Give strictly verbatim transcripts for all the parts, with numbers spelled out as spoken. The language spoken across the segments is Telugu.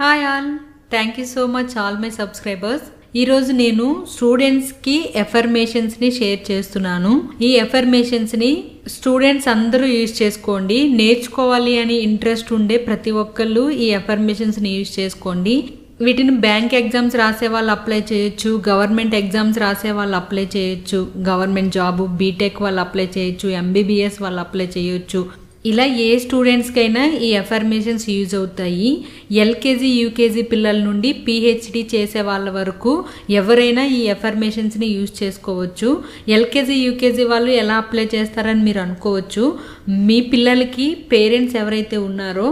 Hi all thank you so much all my subscribers ఈరోజు నేను స్టూడెంట్స్ కి ఎఫర్మేషన్స్ ని షేర్ చేస్తున్నాను। ఈ ఎఫర్మేషన్స్ ని స్టూడెంట్స్ అందరూ యూస్ చేసుకోండి। నేర్చుకోవాలి అని ఇంట్రెస్ట్ ఉండే ప్రతి ఒక్కళ్ళు ఈ ఎఫర్మేషన్స్ ని యూస్ చేసుకోండి। వీటిని బ్యాంక్ ఎగ్జామ్స్ రాసే వాళ్ళు అప్లై చేయొచ్చు, గవర్నమెంట్ ఎగ్జామ్స్ రాసే వాళ్ళు అప్లై చేయొచ్చు, గవర్నమెంట్ జాబ్ బీటెక్ వాళ్ళు అప్లై చేయొచ్చు, ఎంబీబీఎస్ వాళ్ళు అప్లై చేయొచ్చు। ఇలా ఏ స్టూడెంట్స్ కైనా ఈ అఫర్మేషన్స్ యూజ్ అవుతాయి। ఎల్కేజీ యూకేజీ పిల్లల నుండి పీహెచ్డీ చేసే వాళ్ళ వరకు ఎవరైనా ఈ అఫర్మేషన్స్ ని యూజ్ చేసుకోవచ్చు। ఎల్కేజీ యూకేజీ వాళ్ళు ఎలా అప్లై చేస్తారని మీరు అనుకోవచ్చు। మీ పిల్లలకి పేరెంట్స్ ఎవరైతే ఉన్నారో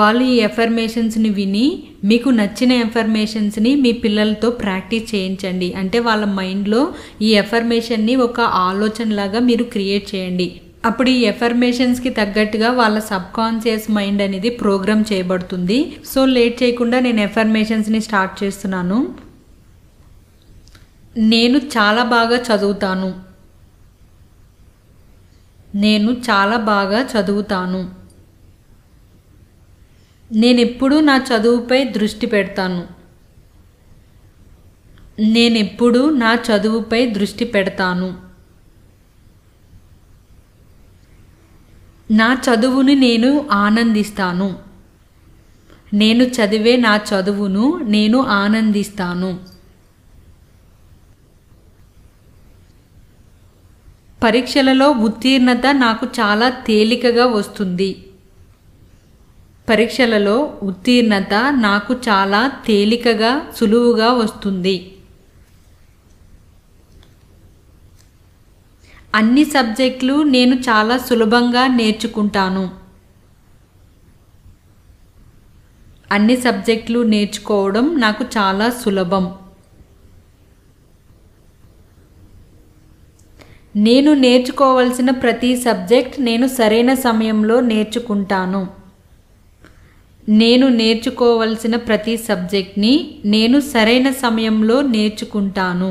వాళ్ళు ఈ అఫర్మేషన్స్ ని విని మీకు నచ్చిన అఫర్మేషన్స్ ని మీ పిల్లలతో ప్రాక్టీస్ చేయించండి। అంటే వాళ్ళ మైండ్ లో ఈ అఫర్మేషన్ ని ఒక ఆలోచనలాగా మీరు క్రియేట్ చేయండి। అప్పుడు ఈ ఎఫర్మేషన్స్ కి తగ్గట్టుగా వాళ్ళ సబ్ కాన్షియస్ మైండ్ అనేది ప్రోగ్రామ్ చేయబడుతుంది। సో లేట్ చేయకుండా నేను ఎఫర్మేషన్స్ ని స్టార్ట్ చేస్తున్నాను। నేను చాలా బాగా చదువుతాను, నేను చాలా బాగా చదువుతాను, నేను ఎప్పుడూ నా చదువుపై దృష్టి పెడతాను, నేను ఎప్పుడూ నా చదువుపై దృష్టి పెడతాను, నా చదువును నేను ఆనందిస్తాను, నేను చదివే నా చదువును నేను ఆనందిస్తాను, పరీక్షలలో ఉత్తీర్ణత నాకు చాలా తేలికగా వస్తుంది, పరీక్షలలో ఉత్తీర్ణత నాకు చాలా తేలికగా సులువుగా వస్తుంది, అన్ని సబ్జెక్టులు నేను చాలా సులభంగా నేర్చుకుంటాను, అన్ని సబ్జెక్టులు నేర్చుకోవడం నాకు చాలా సులభం, నేను నేర్చుకోవాల్సిన ప్రతి సబ్జెక్ట్ నేను సరైన సమయంలో నేర్చుకుంటాను, నేను నేర్చుకోవాల్సిన ప్రతి సబ్జెక్ట్ని నేను సరైన సమయంలో నేర్చుకుంటాను,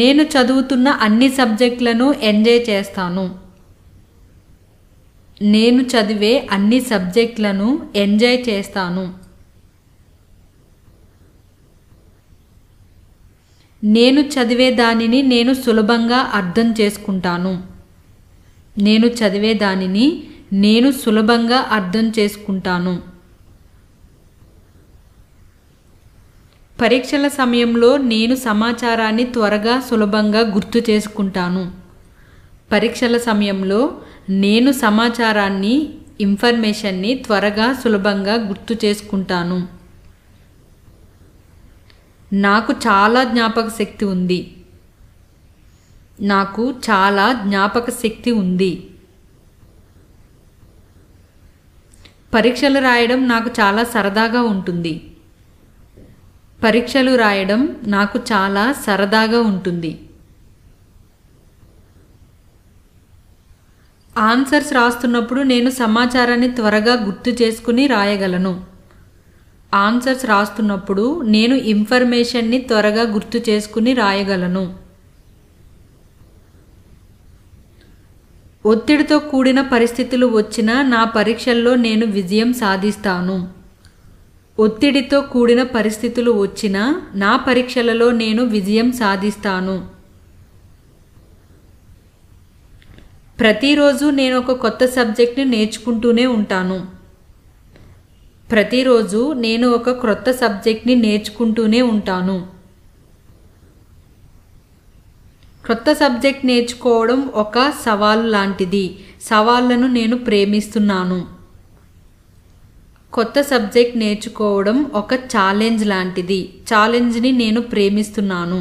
నేను చదువుతున్న అన్ని సబ్జెక్టులను ఎంజాయ్ చేస్తాను, నేను చదివే అన్ని సబ్జెక్టులను ఎంజాయ్ చేస్తాను, నేను చదివే దానిని నేను సులభంగా అర్థం చేసుకుంటాను, నేను చదివే దానిని నేను సులభంగా అర్థం చేసుకుంటాను, పరీక్షల సమయంలో నేను సమాచారాన్ని త్వరగా సులభంగా గుర్తు చేసుకుంటాను, పరీక్షల సమయంలో నేను సమాచారాన్ని ఇన్ఫర్మేషన్ని త్వరగా సులభంగా గుర్తు చేసుకుంటాను, నాకు చాలా జ్ఞాపక శక్తి ఉంది, నాకు చాలా జ్ఞాపక శక్తి ఉంది, పరీక్షలు రాయడం నాకు చాలా సరదాగా ఉంటుంది, పరీక్షలు రాయడం నాకు చాలా సరదాగా ఉంటుంది, ఆన్సర్స్ రాస్తున్నప్పుడు నేను సమాచారాన్ని త్వరగా గుర్తు చేసుకుని రాయగలను, ఆన్సర్స్ రాస్తున్నప్పుడు నేను ఇన్ఫర్మేషన్ని త్వరగా గుర్తు చేసుకుని రాయగలను, ఒత్తిడితో కూడిన పరిస్థితులు వచ్చినా నా పరీక్షల్లో నేను విజయం సాధిస్తాను, ఒత్తిడితో కూడిన పరిస్థితులు వచ్చినా నా పరీక్షలలో నేను విజయం సాధిస్తాను, ప్రతిరోజు నేను ఒక కొత్త సబ్జెక్ట్ని నేర్చుకుంటూనే ఉంటాను, ప్రతిరోజు నేను ఒక క్రొత్త సబ్జెక్ట్ని నేర్చుకుంటూనే ఉంటాను, క్రొత్త సబ్జెక్ట్ నేర్చుకోవడం ఒక సవాలు లాంటిది, సవాళ్లను నేను ప్రేమిస్తున్నాను, కొత్త సబ్జెక్ట్ నేర్చుకోవడం ఒక ఛాలెంజ్ లాంటిది, ఛాలెంజ్ని నేను ప్రేమిస్తున్నాను,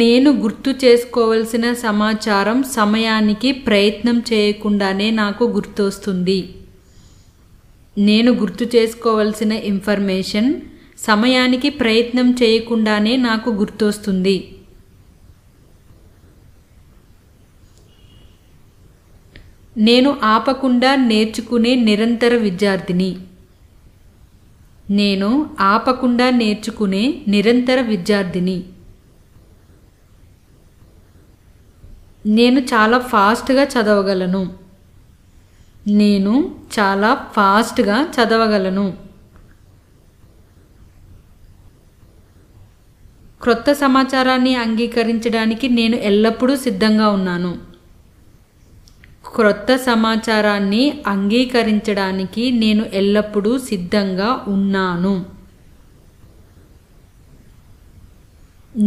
నేను గుర్తు చేసుకోవాల్సిన సమాచారం సమయానికి ప్రయత్నం చేయకుండానే నాకు గుర్తొస్తుంది, నేను గుర్తు చేసుకోవాల్సిన ఇన్ఫర్మేషన్ సమయానికి ప్రయత్నం చేయకుండానే నాకు గుర్తొస్తుంది, నేను ఆపకుండా నేర్చుకునే నిరంతర విద్యార్థిని, నేను ఆపకుండా నేర్చుకునే నిరంతర విద్యార్థిని, నేను చాలా ఫాస్ట్ గా చదవగలను నేను చాలా ఫాస్ట్ గా చదవగలను క్రొత్త సమాచారాన్ని అంగీకరించడానికి నేను ఎల్లప్పుడూ సిద్ధంగా ఉన్నాను క్రొత్త సమాచారాన్ని అంగీకరించడానికి నేను ఎల్లప్పుడూ సిద్ధంగా ఉన్నాను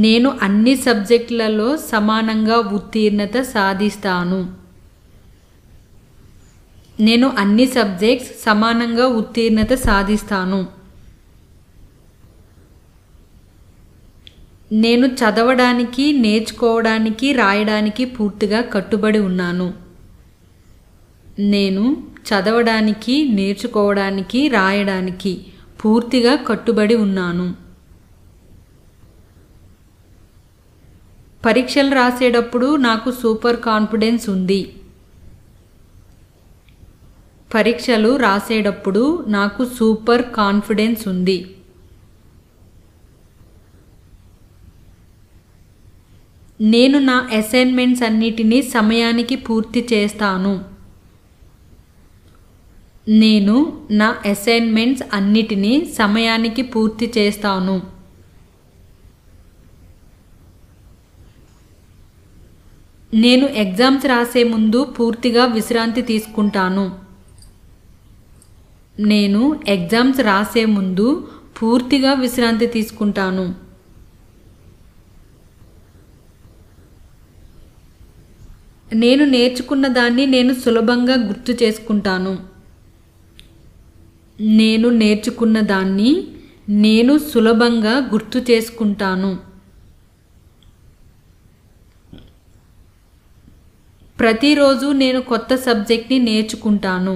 నేను అన్ని సబ్జెక్టులలో సమానంగా ఉత్తీర్ణత సాధిస్తాను నేను అన్ని సబ్జెక్ట్స్ సమానంగా ఉత్తీర్ణత సాధిస్తాను నేను చదవడానికి నేర్చుకోవడానికి రాయడానికి పూర్తిగా కట్టుబడి ఉన్నాను నేను చదవడానికి నేర్చుకోవడానికి రాయడానికి పూర్తిగా కట్టుబడి ఉన్నాను పరీక్షలు రాసేటప్పుడు నాకు సూపర్ కాన్ఫిడెన్స్ ఉంది పరీక్షలు రాసేటప్పుడు నాకు సూపర్ కాన్ఫిడెన్స్ ఉంది నేను నా అసైన్మెంట్స్ అన్నిటిని సమయానికి పూర్తి చేస్తాను నేను నా అసైన్మెంట్స్ అన్నిటిని సమయానికి పూర్తి చేస్తాను నేను ఎగ్జామ్స్ రాసే ముందు పూర్తిగా విశ్రాంతి తీసుకుంటాను నేను ఎగ్జామ్స్ రాసే ముందు పూర్తిగా విశ్రాంతి తీసుకుంటాను నేను నేర్చుకున్న దాన్ని నేను సులభంగా గుర్తు చేసుకుంటాను నేను నేర్చుకున్న దాన్ని నేను సులభంగా గుర్తు చేసుకుంటాను ప్రతిరోజు నేను కొత్త సబ్జెక్ట్ని నేర్చుకుంటాను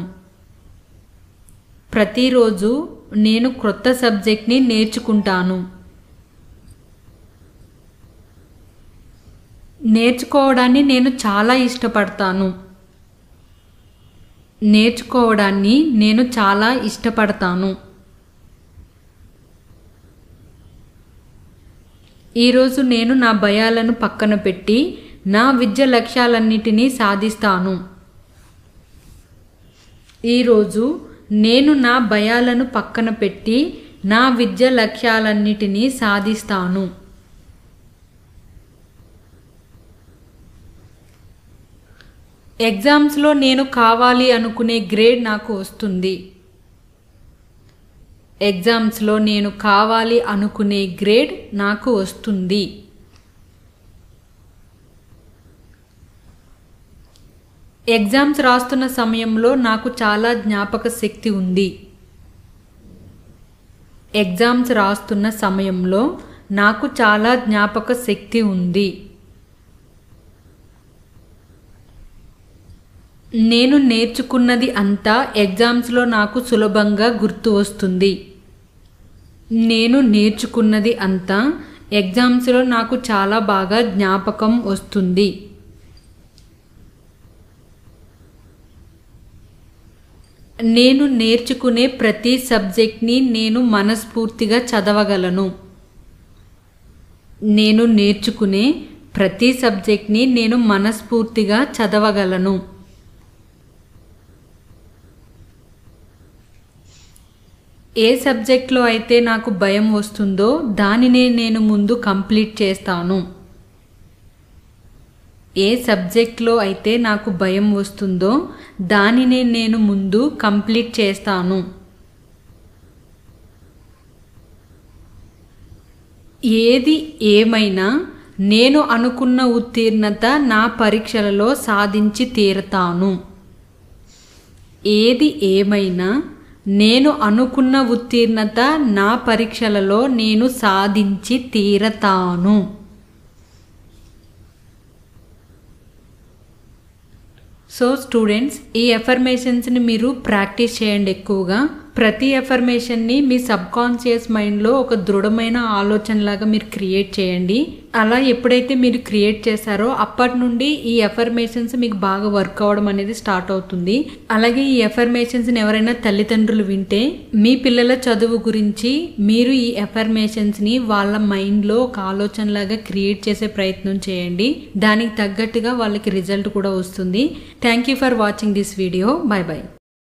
ప్రతిరోజు నేను కొత్త సబ్జెక్ట్ని నేర్చుకుంటాను నేర్చుకోవడాన్ని నేను చాలా ఇష్టపడతాను నేర్చుకోవడాన్ని నేను చాలా ఇష్టపడతాను ఈరోజు నేను నా భయాలను పక్కన పెట్టి నా విద్య లక్ష్యాలన్నిటినీ సాధిస్తాను ఈరోజు నేను నా భయాలను పక్కన పెట్టి నా విద్య లక్ష్యాలన్నిటినీ సాధిస్తాను ఎగ్జామ్స్లో నేను కావాలి అనుకునే గ్రేడ్ నాకు వస్తుంది ఎగ్జామ్స్లో నేను కావాలి అనుకునే గ్రేడ్ నాకు వస్తుంది ఎగ్జామ్స్ రాస్తున్న సమయంలో నాకు చాలా జ్ఞాపక శక్తి ఉంది ఎగ్జామ్స్ రాస్తున్న సమయంలో నాకు చాలా జ్ఞాపక శక్తి ఉంది నేను నేర్చుకున్నది అంతా ఎగ్జామ్స్లో నాకు సులభంగా గుర్తు వస్తుంది నేను నేర్చుకున్నది అంతా ఎగ్జామ్స్లో నాకు చాలా బాగా జ్ఞాపకం వస్తుంది నేను నేర్చుకునే ప్రతి సబ్జెక్ట్ని నేను మనస్ఫూర్తిగా చదవగలను నేను నేర్చుకునే ప్రతి సబ్జెక్ట్ని నేను మనస్ఫూర్తిగా చదవగలను ఏ సబ్జెక్ట్లో అయితే నాకు భయం వస్తుందో దానినే నేను ముందు కంప్లీట్ చేస్తాను ఏ సబ్జెక్ట్లో అయితే నాకు భయం వస్తుందో దానినే నేను ముందు కంప్లీట్ చేస్తాను ఏది ఏమైనా నేను అనుకున్న ఉత్తీర్ణత నా పరీక్షలలో సాధించి తీరతాను ఏది ఏమైనా నేను అనుకున్న ఉత్తీర్ణత నా పరీక్షలలో నేను సాధించి తీరతాను సో స్టూడెంట్స్ ఈ ఎఫర్మేషన్స్ని మీరు ప్రాక్టీస్ చేయండి ఎక్కువగా ప్రతి ఎఫర్మేషన్ని మీ సబ్కాన్షియస్ మైండ్లో ఒక దృఢమైన ఆలోచనలాగా మీరు క్రియేట్ చేయండి అలా ఎప్పుడైతే మీరు క్రియేట్ చేశారో అప్పటి నుండి ఈ అఫర్మేషన్స్ మీకు బాగా వర్క్ అవడం అనేది స్టార్ట్ అవుతుంది. అలాగే ఈ అఫర్మేషన్స్ ని ఎవరైనా తల్లిదండ్రులు వింటే మీ పిల్లల చదువు గురించి మీరు ఈ అఫర్మేషన్స్ ని వాళ్ళ మైండ్ లో ఒక ఆలోచనలాగా క్రియేట్ చేసే ప్రయత్నం చేయండి. దానికి తగ్గట్టుగా వాళ్ళకి రిజల్ట్ కూడా వస్తుంది. Thank you for watching this video. Bye by.